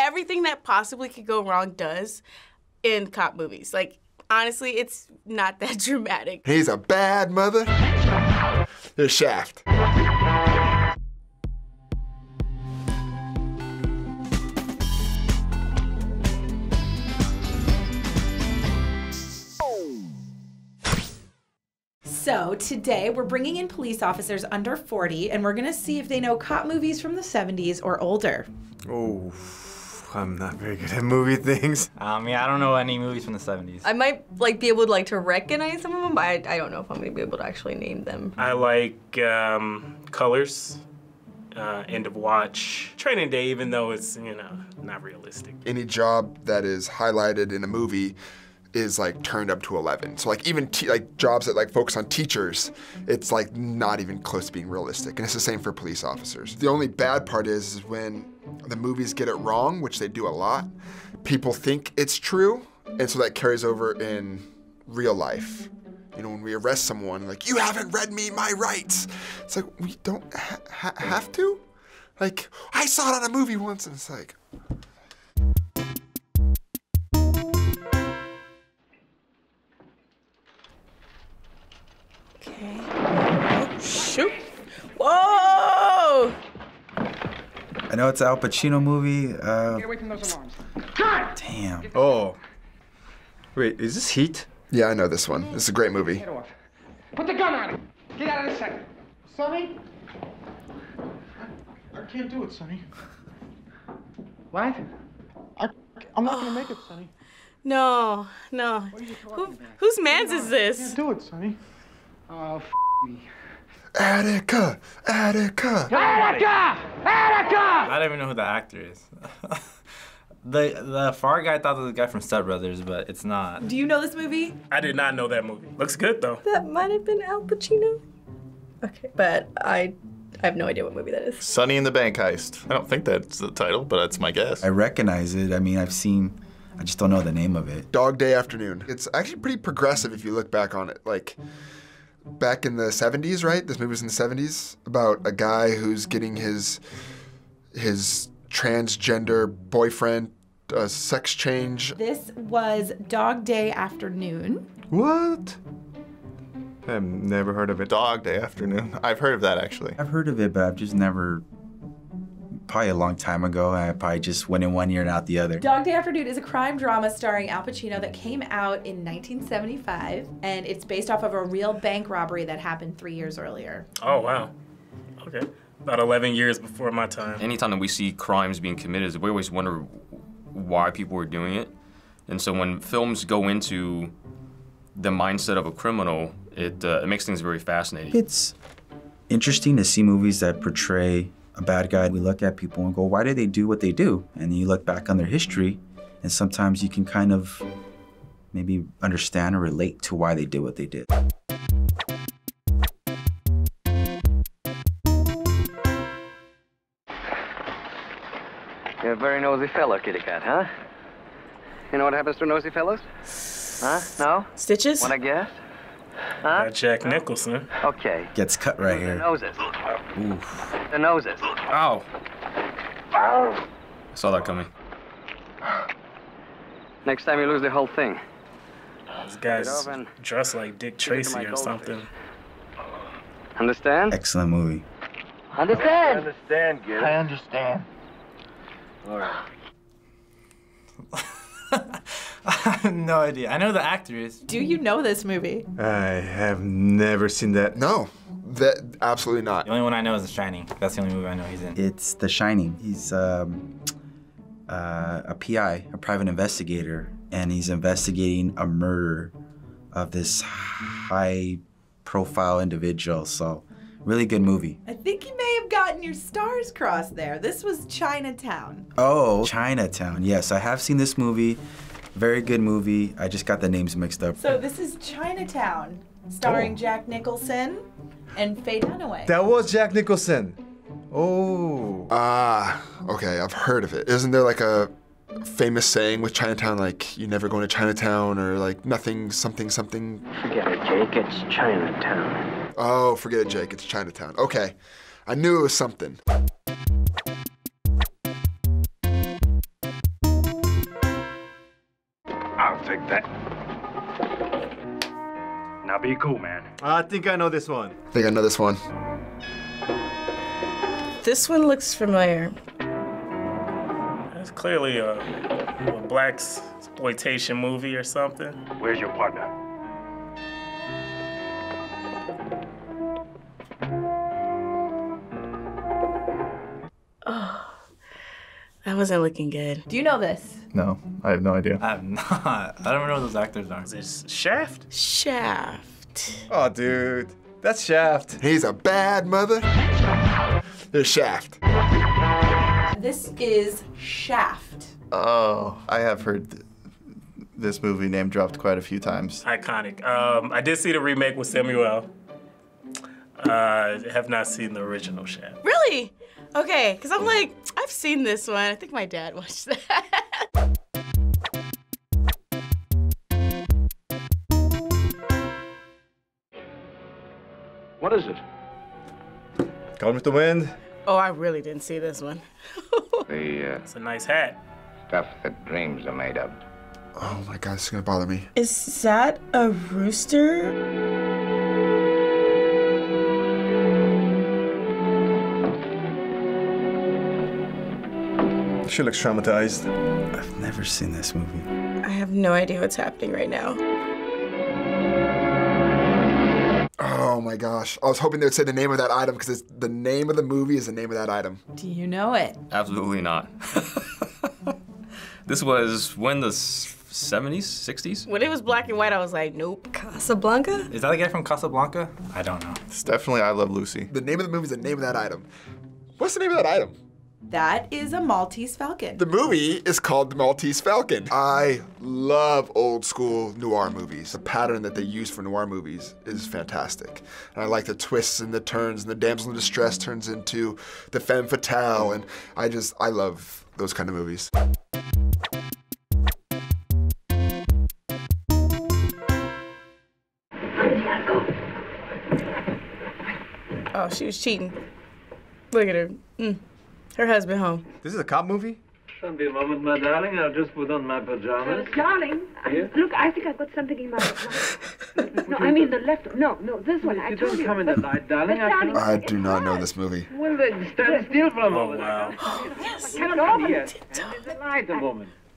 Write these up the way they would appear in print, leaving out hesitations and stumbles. everything that possibly could go wrong does in cop movies. Like, honestly, it's not that dramatic. He's a bad mother. There's Shaft. So today we're bringing in police officers under 40, and we're gonna see if they know cop movies from the 70s or older. Oh, I'm not very good at movie things. Yeah, I don't know any movies from the 70s. I might like be able to recognize some of them, but I don't know if I'm gonna be able to actually name them. I like Colors, End of Watch, Training Day, even though it's, you know, not realistic. Any job that is highlighted in a movie is like turned up to 11. So like even like jobs that like focus on teachers, it's like not even close to being realistic. And it's the same for police officers. The only bad part is when the movies get it wrong, which they do a lot, people think it's true. And so that carries over in real life. You know, when we arrest someone, like, you haven't read me my rights. It's like, we don't have to? Like, I saw it on a movie once, and it's like, okay. Oh, shoot. Whoa! I know it's an Al Pacino movie. Get away from those alarms. God damn. Oh. Wait, is this Heat? Yeah, I know this one. It's a great movie. Put the gun on him. Get out of the second. Sonny? I can't do it, Sonny. What? I'm not gonna make it, Sonny. No, no. What are you talking about? Whose man's is this? I can't do it, Sonny. Oh, f me. Attica! Attica! Attica! Attica! I don't even know who the actor is. The far guy thought it was the guy from Step Brothers, but it's not. Do you know this movie? I did not know that movie. Looks good, though. That might have been Al Pacino. Okay, but I have no idea what movie that is. Sunny in the Bank Heist. I don't think that's the title, but that's my guess. I recognize it. I mean, I've seen... I just don't know the name of it. Dog Day Afternoon. It's actually pretty progressive if you look back on it. Like... back in the 70s, right? This movie was in the 70s, about a guy who's getting his transgender boyfriend a sex change. This was Dog Day Afternoon. What? I've never heard of it. Dog Day Afternoon. I've heard of that, actually. I've heard of it, but I've just never... probably a long time ago. I probably just went in one year and out the other. Dog Day Afternoon is a crime drama starring Al Pacino that came out in 1975, and it's based off of a real bank robbery that happened 3 years earlier. Oh, wow. Okay. About 11 years before my time. Anytime that we see crimes being committed, we always wonder why people are doing it. And so when films go into the mindset of a criminal, it makes things very fascinating. It's interesting to see movies that portray a bad guy. We look at people and go, why did they do what they do? And then you look back on their history, and sometimes you can kind of maybe understand or relate to why they did what they did. You're a very nosy fellow, kitty cat, huh? You know what happens to nosy fellows? Huh? No? Stitches? Wanna guess? Huh? Jack Nicholson. Okay. Gets cut right here. The noses. Oof. The noses. Ow. I saw that coming. Next time you lose the whole thing. This guy's dressed like Dick Tracy or something. Understand? Excellent movie. Understand? Understand, Gil. I understand. All right. I have no idea. I know the actor is. Do you know this movie? I have never seen that. No, that absolutely not. The only one I know is The Shining. That's the only movie I know he's in. It's The Shining. He's a PI, a private investigator, and he's investigating a murder of this high-profile individual. So, really good movie. I think he may have gotten your stars crossed there. This was Chinatown. Oh, Chinatown. Yes, I have seen this movie. Very good movie. I just got the names mixed up. So this is Chinatown, starring Jack Nicholson and Faye Dunaway. That was Jack Nicholson. Oh. Ah, okay, I've heard of it. Isn't there like a famous saying with Chinatown, like, you never go to Chinatown, or like nothing, something, something? Forget it, Jake, it's Chinatown. Oh, forget it, Jake, it's Chinatown. Okay, I knew it was something. take that. Now be cool, man. I think I know this one. I think I know this one. This one looks familiar. It's clearly a black exploitation movie or something. Where's your partner? Oh, that wasn't looking good. Do you know this? No, I have no idea. I have not. I don't know who those actors are. Is this Shaft? Shaft. Oh, dude, that's Shaft. He's a bad mother. There's Shaft. This is Shaft. Oh, I have heard this movie name dropped quite a few times. Iconic. I did see the remake with Samuel. I have not seen the original Shaft. Really? Okay, because I'm like, I've seen this one. I think my dad watched that. What is it? Gone with the Wind. Oh, I really didn't see this one. It's a nice hat. Stuff that dreams are made of. Oh my God, this is gonna bother me. Is that a rooster? She looks traumatized. I've never seen this movie. I have no idea what's happening right now. Oh my gosh. I was hoping they would say the name of that item because the name of the movie is the name of that item. Do you know it? Absolutely not. This was when, the 70s, 60s? When it was black and white, I was like, nope. Casablanca? Is that the guy from Casablanca? I don't know. It's definitely I Love Lucy. The name of the movie is the name of that item. What's the name of that item? That is a Maltese Falcon. The movie is called The Maltese Falcon. I love old school noir movies. The pattern that they use for noir movies is fantastic. And I like the twists and the turns, and the damsel in distress turns into the femme fatale, and I love those kind of movies. Oh, she was cheating. Look at her. Her husband home. This is a cop movie? Sunday moment, my darling. I'll just put on my pajamas. Darling, yeah? Look, I think I've got something in my mind. No, I mean the left. No, this one. I told you. Don't come in the light, darling. I do not know this movie. Well, then stand still for a moment. Wow. Oh, yes.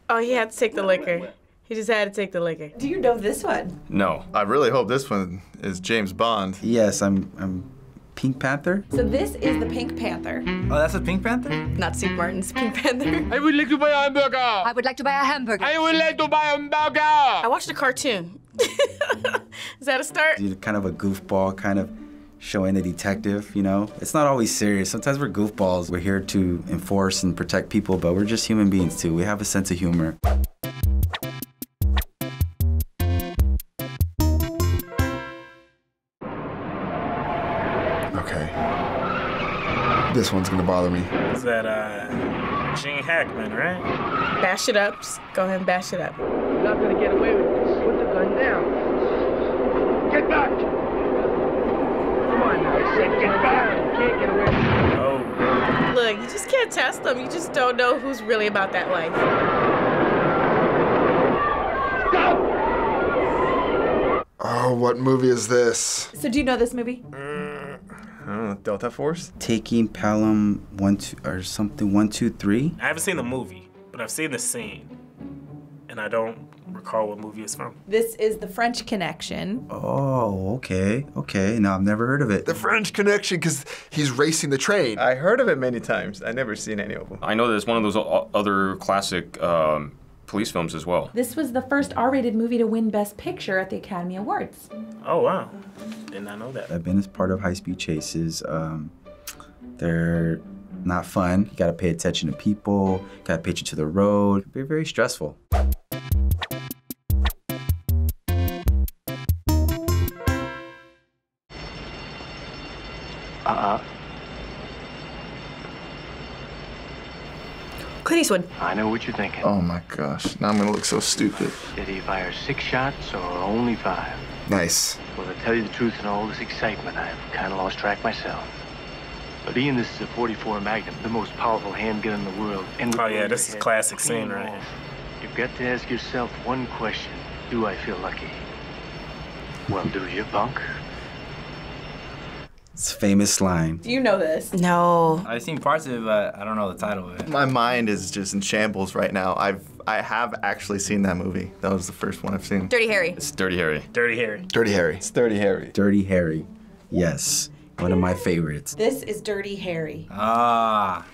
Oh, he had to take the liquor. He just had to take the liquor. Do you know this one? No. I really hope this one is James Bond. Yes, I'm Pink Panther? So this is the Pink Panther. Oh, that's a Pink Panther? Not Steve Martin's Pink Panther. I would like to buy a hamburger. I would like to buy a hamburger. I would like to buy a hamburger. I watched a cartoon. Is that a start? You're kind of a goofball, kind of showing the detective, you know? It's not always serious. Sometimes we're goofballs. We're here to enforce and protect people, but we're just human beings too. We have a sense of humor. This one's gonna bother me. Is that Gene Hackman, right? Bash it up. Go ahead and bash it up. You're not gonna get away with this. Put the gun down. Get back! Come on now, I said get back! You can't get away with this. Oh. Look, you just can't test them. You just don't know who's really about that life. Stop! Oh, what movie is this? So do you know this movie? I don't know, Delta Force? Taking Palom 1, 2, or something, 1, 2, 3. I haven't seen the movie, but I've seen the scene. And I don't recall what movie it's from. This is The French Connection. Oh, okay, okay. No, I've never heard of it. The French Connection, because he's racing the train. I heard of it many times. I've never seen any of them. I know that it's one of those other classic police films as well. This was the first R-rated movie to win Best Picture at the Academy Awards. Oh, wow. Did not know that. I've been as part of high-speed chases. They're not fun. You gotta pay attention to people, gotta pay attention to the road. They're very stressful. Clint Eastwood. I know what you're thinking. Oh my gosh, now I'm gonna look so stupid. Did he fire 6 shots or only 5? Nice. Well, to tell you the truth, in all this excitement, I've kind of lost track myself. But being this is a .44 Magnum, the most powerful handgun in the world. And oh yeah, this is classic scene, right? You've got to ask yourself one question. Do I feel lucky? Well, do you, punk? It's famous line. Do you know this? No. I've seen parts of it, but I don't know the title of it. My mind is just in shambles right now. I have actually seen that movie. That was the first one I've seen. Dirty Harry. It's Dirty Harry. Dirty Harry. Dirty Harry. It's Dirty Harry. Dirty Harry. Yes. One of my favorites. This is Dirty Harry. Ah.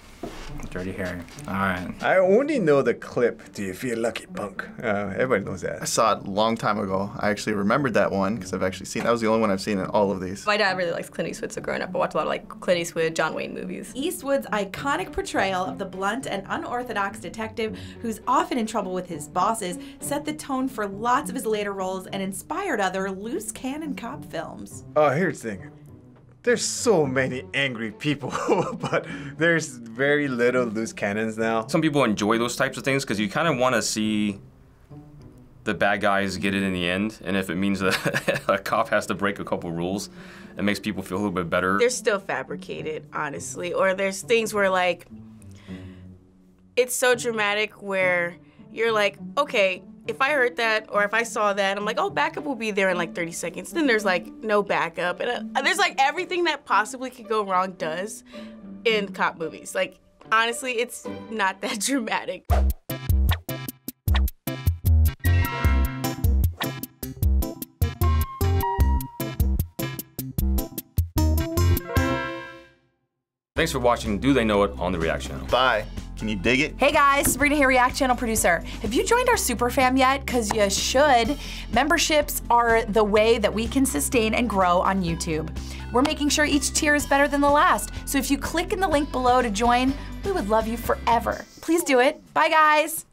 Dirty Harry. All right. I only know the clip, Do You Feel Lucky, Punk? Everybody knows that. I saw it a long time ago. I actually remembered that one because I've actually seen it. That was the only one I've seen in all of these. My dad really likes Clint Eastwood, so growing up, I watched a lot of like Clint Eastwood, John Wayne movies. Eastwood's iconic portrayal of the blunt and unorthodox detective who's often in trouble with his bosses set the tone for lots of his later roles and inspired other loose cannon cop films. Oh, here's the thing. There's so many angry people, but there's very little loose cannons now. Some people enjoy those types of things because you kind of want to see the bad guys get it in the end, and if it means that a cop has to break a couple rules, it makes people feel a little bit better. They're still fabricated, honestly, or there's things where like, it's so dramatic where you're like, okay, if I heard that, or if I saw that, I'm like, oh, backup will be there in like 30 seconds. Then there's like no backup. And there's like everything that possibly could go wrong does in cop movies. Like, honestly, it's not that dramatic. Thanks for watching Do They Know It on the React channel. Bye. Can you dig it? Hey guys, Sabrina here, React Channel producer. Have you joined our super fam yet? Because you should. Memberships are the way that we can sustain and grow on YouTube. We're making sure each tier is better than the last. So if you click in the link below to join, we would love you forever. Please do it. Bye guys.